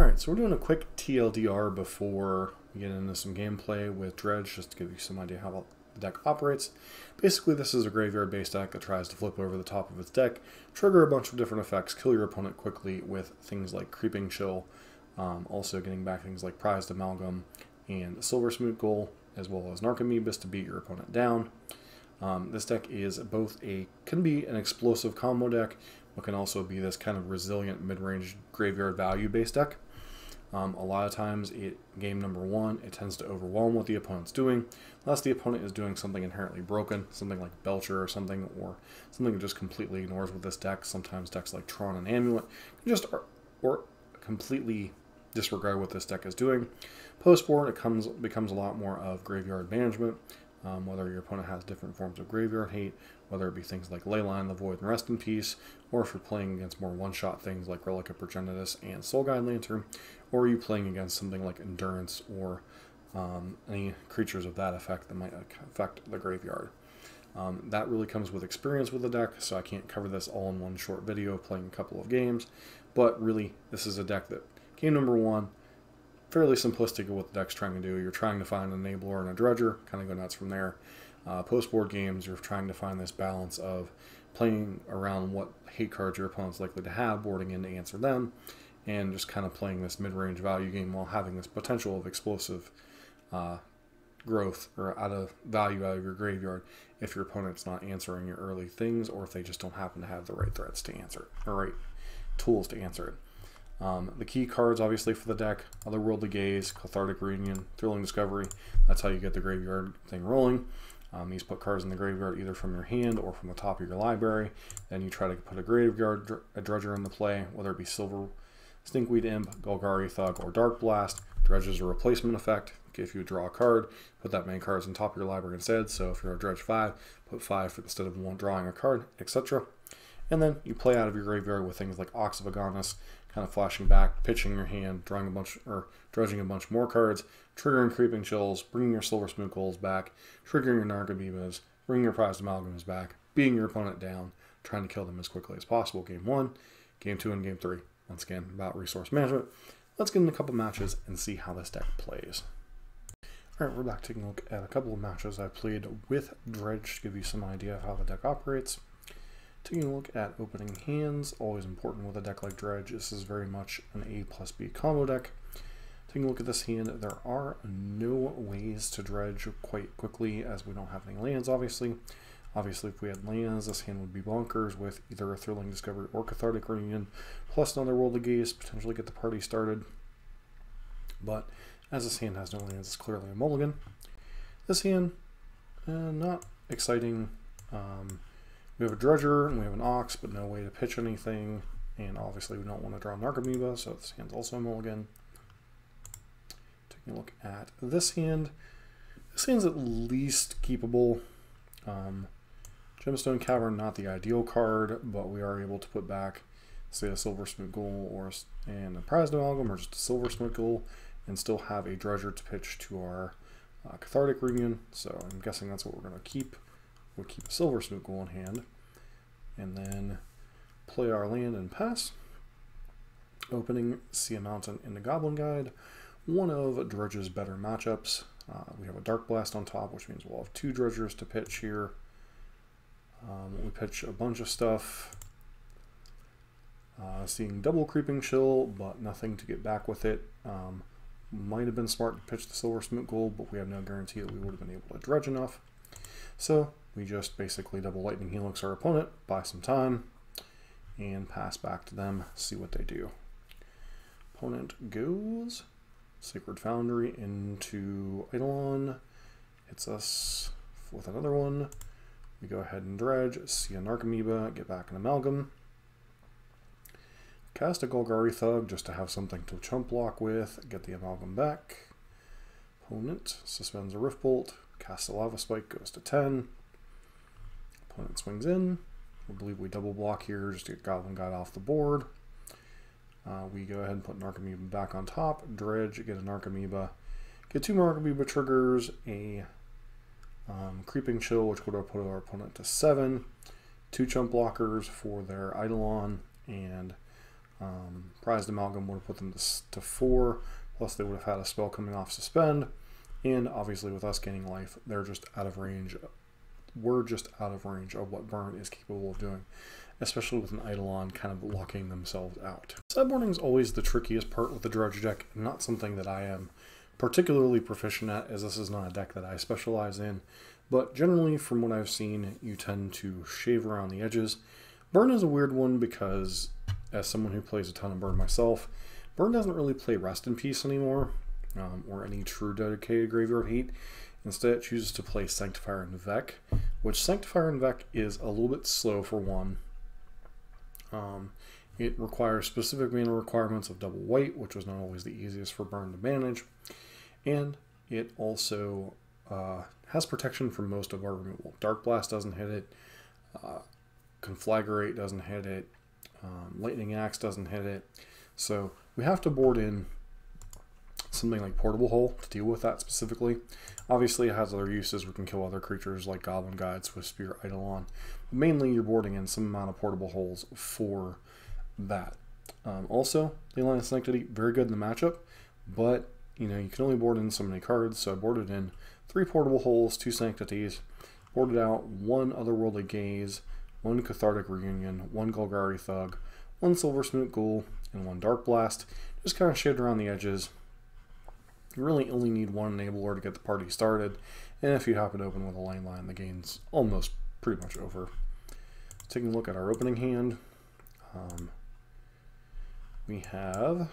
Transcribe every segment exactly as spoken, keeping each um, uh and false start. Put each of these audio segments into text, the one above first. Alright, so we're doing a quick T L D R before we get into some gameplay with Dredge, just to give you some idea how the deck operates. Basically, this is a graveyard-based deck that tries to flip over the top of its deck, trigger a bunch of different effects, kill your opponent quickly with things like Creeping Chill, um, also getting back things like Prized Amalgam and Silversmote Ghoul, as well as Narcomoeba to beat your opponent down. Um, this deck is both a can be an explosive combo deck, but can also be this kind of resilient mid-range graveyard value-based deck. Um, a lot of times, it, game number one, it tends to overwhelm what the opponent's doing, unless the opponent is doing something inherently broken, something like Belcher or something, or something that just completely ignores with this deck. Sometimes decks like Tron and Amulet can just or, or completely disregard what this deck is doing. Post-board, it comes becomes a lot more of graveyard management, um, whether your opponent has different forms of graveyard hate, whether it be things like Leyline of the Void and Rest in Peace, or if you're playing against more one-shot things like Relic of Progenitus and Soul Guide Lantern, or are you playing against something like Endurance or um, any creatures of that effect that might affect the graveyard. Um, that really comes with experience with the deck, so I can't cover this all in one short video playing a couple of games, but really this is a deck that, game number one, fairly simplistic of what the deck's trying to do. You're trying to find an enabler and a dredger, kind of go nuts from there. Uh, Post-board games, you're trying to find this balance of playing around what hate cards your opponent's likely to have, boarding in to answer them, and just kind of playing this mid-range value game while having this potential of explosive uh, growth or out of value out of your graveyard if your opponent's not answering your early things, or if they just don't happen to have the right threats to answer it, or right tools to answer it. Um, the key cards, obviously, for the deck, Otherworldly Gaze, Cathartic Reunion, Thrilling Discovery. That's how you get the graveyard thing rolling. Um, you just put cards in the graveyard either from your hand or from the top of your library. Then you try to put a graveyard dr a dredger in the play, whether it be Silver, Stinkweed Imp, Golgari Thug, or Dark Blast. Dredge is a replacement effect. If you draw a card, put that many cards on top of your library instead. So if you're a Dredge five, put five instead of one drawing a card, et cetera. And then you play out of your graveyard with things like Ox of Agonas, kind of flashing back, pitching your hand, drawing a bunch or dredging a bunch more cards, triggering Creeping Chills, bringing your Silver Smoot Goals back, triggering your Narcomoebas, bringing your Prized Amalgams back, beating your opponent down, trying to kill them as quickly as possible. Game one, game two, and game three. Once again, about resource management. Let's get in a couple matches and see how this deck plays. All right, we're back taking a look at a couple of matches I played with Dredge to give you some idea of how the deck operates. Taking a look at opening hands, always important with a deck like Dredge. This is very much an A plus B combo deck. Taking a look at this hand, there are no ways to dredge quite quickly as we don't have any lands, obviously. Obviously, if we had lands, this hand would be bonkers with either a Thrilling Discovery or Cathartic Reunion, plus another Worldly Gaze, potentially get the party started. But as this hand has no lands, it's clearly a mulligan. This hand, uh, not exciting. Um, We have a Dredger and we have an Ox, but no way to pitch anything. And obviously we don't want to draw Narcomoeba, so this hand's also a mulligan. Taking a look at this hand. This hand's at least keepable. Um, Gemstone Cavern, not the ideal card, but we are able to put back, say, a Silversmote Ghoul or and a Prized Amalgam, or just a Silversmote Ghoul, and still have a Dredger to pitch to our uh, Cathartic Reunion. So I'm guessing that's what we're going to keep. We'll keep a Silversmote Ghoul in hand, and then play our land and pass. Opening Sea Mountain in the Goblin Guide, one of Dredge's better matchups. Uh, we have a Dark Blast on top, which means we'll have two Dredgers to pitch here. Um, we pitch a bunch of stuff. Uh, seeing double Creeping Chill, but nothing to get back with it. Um, might have been smart to pitch the Silversmote Ghoul, but we have no guarantee that we would have been able to dredge enough. So we just basically double Lightning Helix our opponent, buy some time, and pass back to them, see what they do. Opponent goes Sacred Foundry into Eidolon, hits us with another one. We go ahead and dredge, see a Narcomoeba, get back an Amalgam. Cast a Golgari Thug just to have something to chump block with, get the Amalgam back. Opponent suspends a Riftbolt. Cast a Lava Spike, goes to ten. Opponent swings in. I believe we double block here just to get Goblin Guide off the board. Uh, we go ahead and put Narcomoeba back on top. Dredge, get a Narcomoeba. Get two Narcomoeba triggers, a um, Creeping Chill, which would have put our opponent to seven. Two chump blockers for their Eidolon, and Um, Prized Amalgam would have put them to, to four, plus they would have had a spell coming off suspend, and obviously with us gaining life, they're just out of range. We're just out of range of what Burn is capable of doing, especially with an Eidolon kind of locking themselves out. Sideboarding is always the trickiest part with the Dredge deck, not something that I am particularly proficient at, as this is not a deck that I specialize in, but generally from what I've seen, you tend to shave around the edges. Burn is a weird one because, as someone who plays a ton of Burn myself, Burn doesn't really play Rest in Peace anymore, um, or any true dedicated Graveyard Hate. Instead, it chooses to play Sanctifier en-Vec, which Sanctifier en-Vec is a little bit slow for one. Um, it requires specific mana requirements of double white, which was not always the easiest for Burn to manage, and it also uh, has protection from most of our removal. Dark Blast doesn't hit it, uh, Conflagrate doesn't hit it, um, Lightning Axe doesn't hit it, so we have to board in something like Portable Hole to deal with that specifically. Obviously it has other uses. We can kill other creatures like Goblin Guide, Swift Spear, Eidolon. But mainly you're boarding in some amount of Portable Holes for that. Um, also, Leyline of Sanctity, very good in the matchup, but you know you can only board in so many cards, so I boarded in three Portable Holes, two Sanctities, boarded out one Otherworldly Gaze, one Cathartic Reunion, one Golgari Thug, one Silversmote Ghoul, and one Dark Blast. Just kind of shaved around the edges. You really only need one enabler to get the party started, and if you happen to open with a lane line, the game's almost pretty much over. Taking a look at our opening hand, um, we have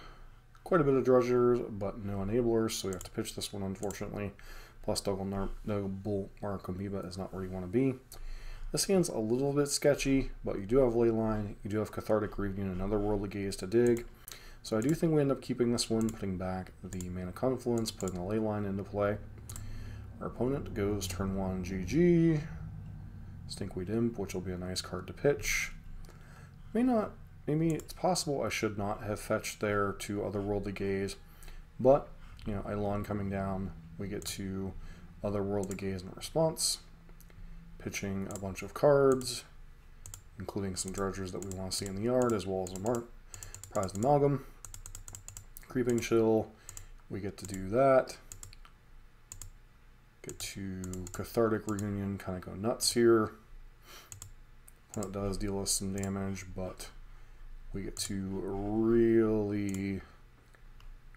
quite a bit of Dredgers, but no enablers, so we have to pitch this one, unfortunately. Plus, Double Narcomoeba is not where you want to be. This hand's a little bit sketchy, but you do have Leyline, you do have Cathartic Reunion, and Otherworldly Gaze to dig. So I do think we end up keeping this one, putting back the Mana Confluence, putting the Leyline into play. Our opponent goes turn one, G G. Stinkweed Imp, which will be a nice card to pitch. May not, maybe it's possible I should not have fetched there to Otherworldly Gaze, but, you know, Eidolon coming down, we get to Otherworldly Gaze in response. Pitching a bunch of cards, including some Dredgers that we want to see in the yard, as well as a mark. Prized Amalgam, Creeping Chill, we get to do that. Get to Cathartic Reunion, kind of go nuts here. It does deal us some damage, but we get to really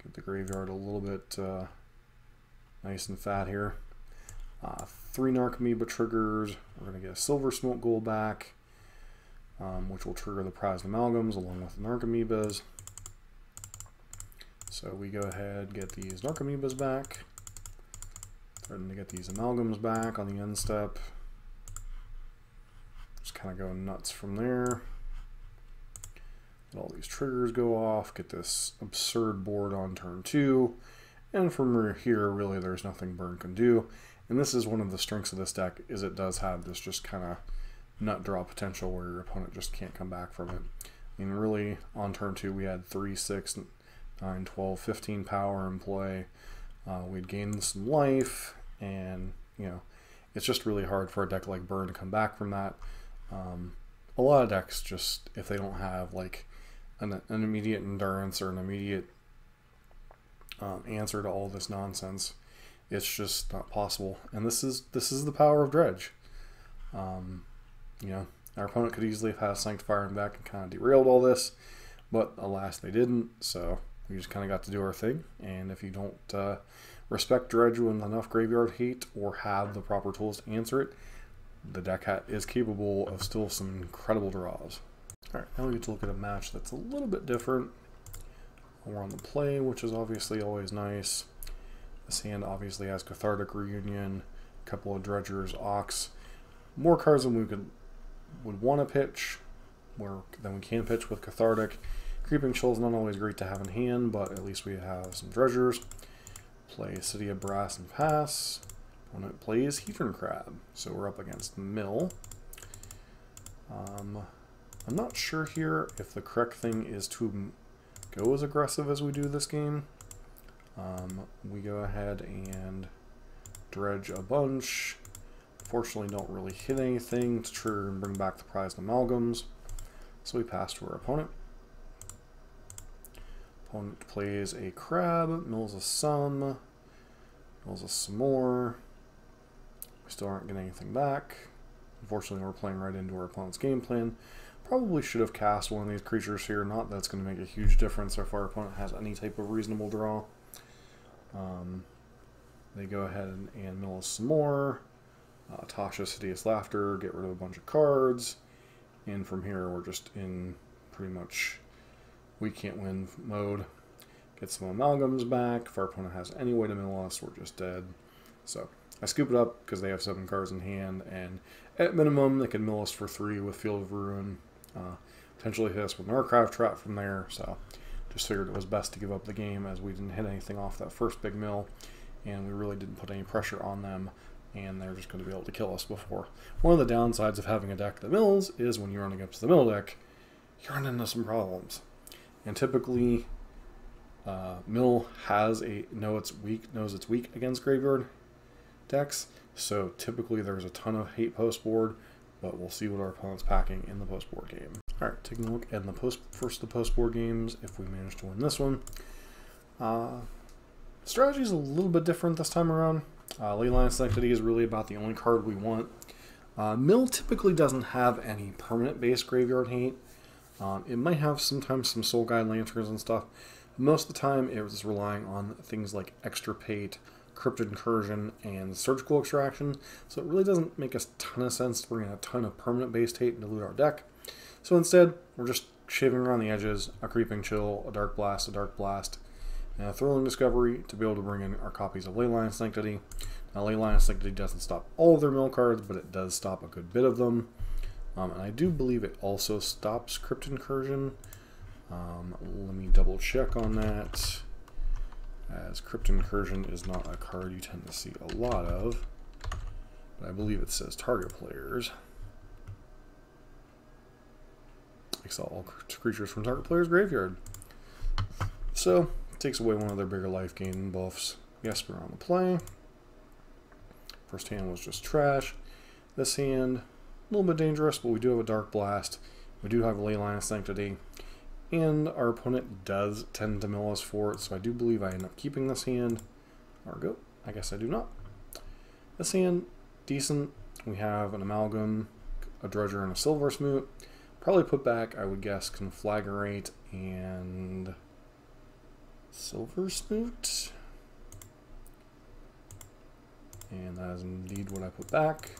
get the graveyard a little bit uh, nice and fat here. Uh, three Narcomoeba triggers, we're going to get a Silversmote Ghoul back. Um, which will trigger the Prized Amalgams along with the Narcomoebas. So we go ahead, get these Narcomoebas back. Threaten to get these Amalgams back on the end step. Just kind of go nuts from there. Let all these triggers go off, get this absurd board on turn two. And from here, really, there's nothing Burn can do. And this is one of the strengths of this deck, is it does have this just kind of nut draw potential where your opponent just can't come back from it. I mean, really, on turn two, we had three, six, nine, twelve, fifteen power in play. Uh, we'd gained some life, and, you know, it's just really hard for a deck like Burn to come back from that. Um, a lot of decks just, if they don't have, like, an, an immediate endurance or an immediate um, answer to all this nonsense, it's just not possible. And this is, this is the power of Dredge. Um... You know, our opponent could easily have had a Sanctifier en-Vec and kind of derailed all this, but alas, they didn't, so we just kind of got to do our thing. And if you don't uh, respect Dredge with enough Graveyard Hate or have the proper tools to answer it, the deck hat is capable of still some incredible draws. Alright, now we get to look at a match that's a little bit different. We're on the play, which is obviously always nice. This hand obviously has Cathartic Reunion, a couple of Dredgers, Ox, more cards than we could... would want to pitch, or then we can pitch with Cathartic. Creeping Chill is not always great to have in hand, but at least we have some Dredgers. Play City of Brass and pass. When it plays Heathen Crab, so we're up against Mill. Um, I'm not sure here if the correct thing is to go as aggressive as we do this game. Um, we go ahead and dredge a bunch. Unfortunately, don't really hit anything to trigger and bring back the Prized Amalgams, so we pass to our opponent. Opponent plays a crab, mills a sum, mills a s'more. We still aren't getting anything back. Unfortunately, we're playing right into our opponent's game plan. Probably should have cast one of these creatures here. Not that's going to make a huge difference if our opponent has any type of reasonable draw. Um, they go ahead and, and mill us some more. Uh, Tasha's Hideous Laughter, get rid of a bunch of cards. And from here, we're just in pretty much we can't win mode. Get some amalgams back. If our opponent has any way to mill us, we're just dead. So I scoop it up because they have seven cards in hand. And at minimum, they can mill us for three with Field of Ruin. Uh, potentially hit us with an Archive Trap from there, so just figured it was best to give up the game as we didn't hit anything off that first big mill, and we really didn't put any pressure on them, and they're just going to be able to kill us before. One of the downsides of having a deck that mills is when you run against the mill deck, you run into some problems. And typically, uh, mill has a know it's weak knows it's weak against graveyard decks, so typically there's a ton of hate post board. But we'll see what our opponent's packing in the post-board game. All right, taking a look at the post first the post-board games, if we manage to win this one. Uh, strategy is a little bit different this time around. Uh, Leyline of Sanctity is really about the only card we want. Uh, Mill typically doesn't have any permanent-based graveyard hate. Um, it might have sometimes some Soul Guide Lanterns and stuff. Most of the time, it was relying on things like Extirpate, Crypt Incursion, and Surgical Extraction, so it really doesn't make a ton of sense to bring in a ton of permanent-based hate and dilute our deck. So instead, we're just shaving around the edges, a Creeping Chill, a Dark Blast, a Dark Blast, and a Thrilling Discovery to be able to bring in our copies of Leyline of Sanctity. Now, Leyline of Sanctity doesn't stop all of their mill cards, but it does stop a good bit of them. Um, and I do believe it also stops Crypt Incursion. Um, let me double-check on that, as Crypt Incursion is not a card you tend to see a lot of, but I believe it says target players. Exile all creatures from target player's graveyard. So, it takes away one of their bigger life gain buffs. Yes, we're on the play. First hand was just trash. This hand, a little bit dangerous, but we do have a Dark Blast. We do have a Leyline of Sanctity. And our opponent does tend to mill us for it, so I do believe I end up keeping this hand. Or go, I guess I do not. This hand, decent. We have an Amalgam, a Dredger, and a Silversmote. Probably put back, I would guess, Conflagrate and Silversmote. And that is indeed what I put back.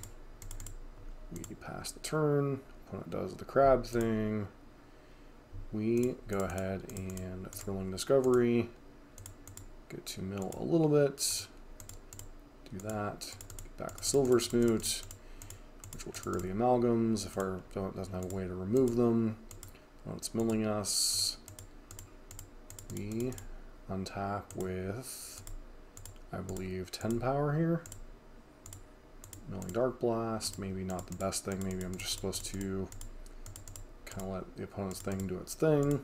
We pass the turn. Opponent does the crab thing. We go ahead and Thrilling Discovery, get to mill a little bit, do that, get back the Silversmote, which will trigger the amalgams if our opponent doesn't have a way to remove them. When it's milling us, we untap with, I believe, ten power here. Milling Dark Blast, maybe not the best thing, maybe I'm just supposed to kind of let the opponent's thing do its thing.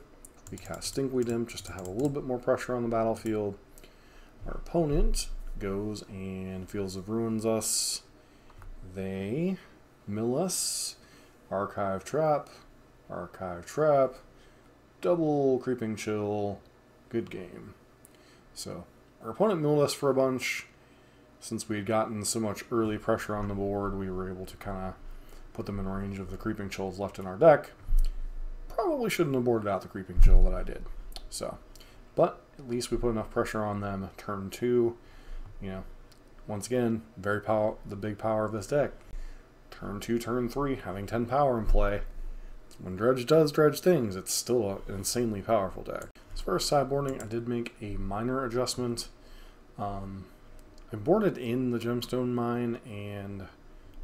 We cast Stinkweed Imp just to have a little bit more pressure on the battlefield. Our opponent goes and Fields of Ruins us. They mill us. Archive Trap. Archive Trap. Double Creeping Chill. Good game. So our opponent milled us for a bunch. Since we had gotten so much early pressure on the board, we were able to kind of put them in range of the Creeping Chills left in our deck. Probably shouldn't have boarded out the Creeping Chill that I did. So, but at least we put enough pressure on them. Turn two, you know, once again, very power, the big power of this deck. Turn two, turn three, having ten power in play. When Dredge does Dredge things, it's still an insanely powerful deck. As far as sideboarding, I did make a minor adjustment. Um, I boarded in the Gemstone Mine and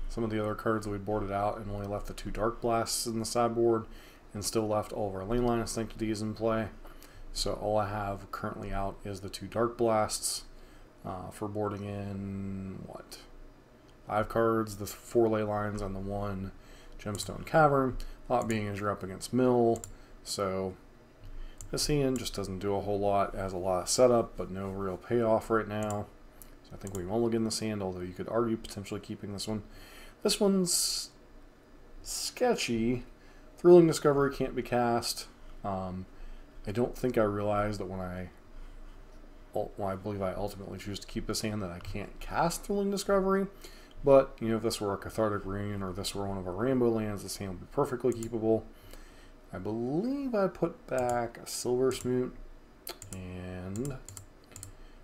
some of the other cards that we boarded out and only left the two Dark Blasts in the sideboard, and still left all of our Leyline of Sanctities in play. So all I have currently out is the two Dark Blasts uh, for boarding in, what, five cards, the four Ley Lines on the one Gemstone Cavern. Lot being as you're up against mill, so this hand just doesn't do a whole lot. It has a lot of setup, but no real payoff right now. So I think we won't look in this hand, although you could argue potentially keeping this one. This one's sketchy. Thrilling Discovery can't be cast. Um, I don't think I realized that when I, well, I believe I ultimately choose to keep this hand, that I can't cast Thrilling Discovery. But, you know, if this were a Cathartic Reunion or this were one of our Rambo lands, this hand would be perfectly keepable. I believe I put back a Silversmote, and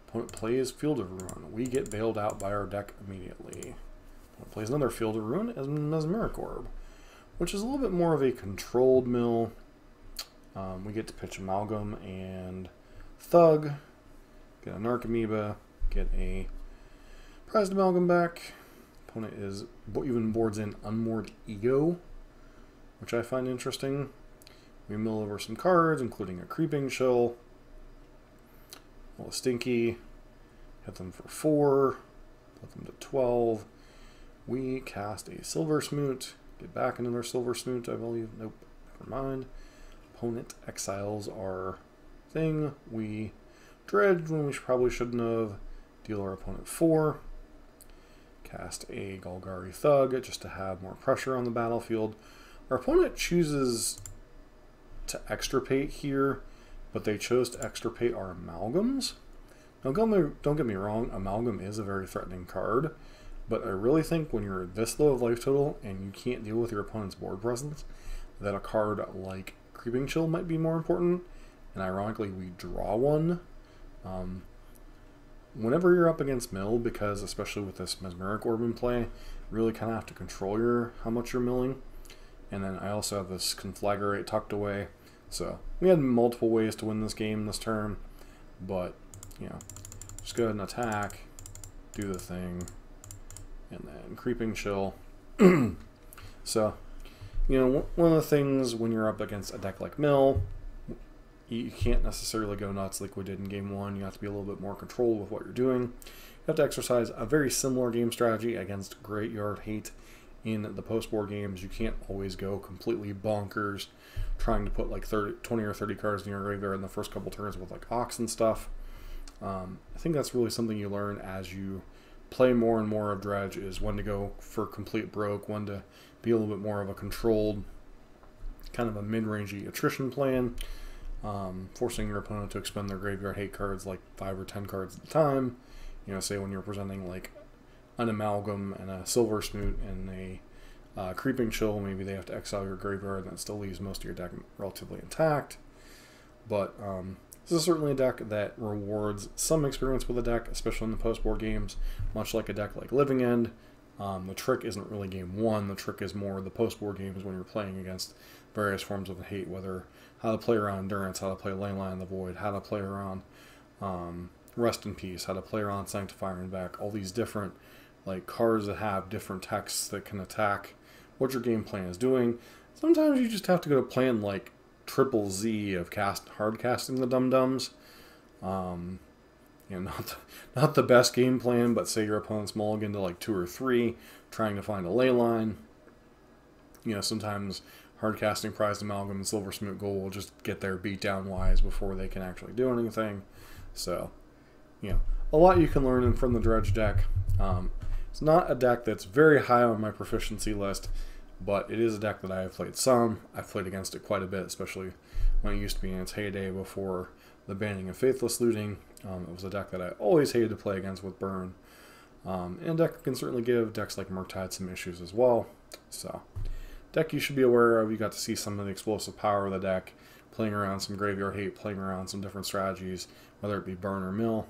opponent plays Field of Ruin. We get bailed out by our deck immediately. Opponent plays another Field of Ruin as Mesmeric Orb, which is a little bit more of a controlled mill. Um, we get to pitch Amalgam and Thug, get a Narcomoeba, get a Prized Amalgam back. Opponent is even boards in Unmoored Ego, which I find interesting. We mill over some cards, including a Creeping Chill, a little Stinky, hit them for four, put them to twelve. We cast a Silversmote, get back another Silversmote, I believe. Nope, never mind. Opponent exiles our thing. We dredge when we probably shouldn't have. Deal our opponent four. Cast a Golgari Thug just to have more pressure on the battlefield. Our opponent chooses to extirpate here, but they chose to extirpate our Amalgams. Now, don't get me wrong, Amalgam is a very threatening card, but I really think when you're this low of life total and you can't deal with your opponent's board presence, that a card like Creeping Chill might be more important, and ironically, we draw one. Um, Whenever you're up against mill, because especially with this Mesmeric Orb in play, you really kind of have to control your how much you're milling. And then I also have this Conflagrate tucked away. So we had multiple ways to win this game this turn, but you know, just go ahead and attack, do the thing, and then Creeping Chill. So, you know, one of the things when you're up against a deck like mill, you can't necessarily go nuts like we did in game one. You have to be a little bit more controlled with what you're doing. You have to exercise a very similar game strategy against Graveyard Hate in the post-board games. You can't always go completely bonkers trying to put like thirty, twenty or thirty cards in your graveyard in the first couple turns with like Ox and stuff. Um, I think that's really something you learn as you play more and more of Dredge, is when to go for complete broke, when to be a little bit more of a controlled, kind of a mid-rangey attrition plan. Um, forcing your opponent to expend their graveyard hate cards like five or ten cards at a time. You know, say when you're presenting like an Amalgam and a Silversmote and a uh, Creeping Chill, maybe they have to exile your graveyard, and that still leaves most of your deck relatively intact. But um, this is certainly a deck that rewards some experience with a deck, especially in the post-board games, much like a deck like Living End. Um, the trick isn't really game one, the trick is more the post-board games when you're playing against various forms of hate, whether how to play around Endurance, how to play Leyline of the Void, how to play around um, Rest in Peace, how to play around Sanctifier en-Vec, all these different like cards that have different texts that can attack what your game plan is doing. Sometimes you just have to go to plan like triple Z of cast hard casting the dum-dums. Um, you know, not the, not the best game plan, but say your opponent's mulligan to like two or three, trying to find a ley line. You know, sometimes hard casting Prized Amalgam and Silversmote Ghoul will just get their beat down wise before they can actually do anything. So, you know, a lot you can learn from the Dredge deck. Um, it's not a deck that's very high on my proficiency list, but it is a deck that I have played some. I've played against it quite a bit, especially when it used to be in its heyday before the banning of Faithless Looting. Um, it was a deck that I always hated to play against with Burn. Um, and a deck that can certainly give decks like Murktide some issues as well. So, deck you should be aware of. You got to see some of the explosive power of the deck, playing around some graveyard hate, playing around some different strategies, whether it be burn or mill.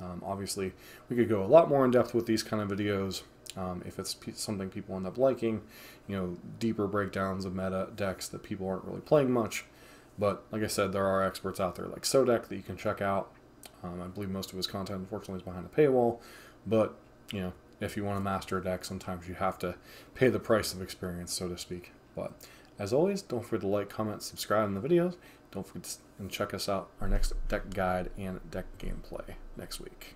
Um, obviously, we could go a lot more in depth with these kind of videos um, if it's something people end up liking. You know, deeper breakdowns of meta decks that people aren't really playing much. But like I said, there are experts out there like Sodek that you can check out. Um, I believe most of his content, unfortunately, is behind a paywall. But you know, if you want to master a deck, sometimes you have to pay the price of experience, so to speak. But as always, don't forget to like, comment, subscribe in the videos. Don't forget to and check us out, our next deck guide and deck gameplay next week.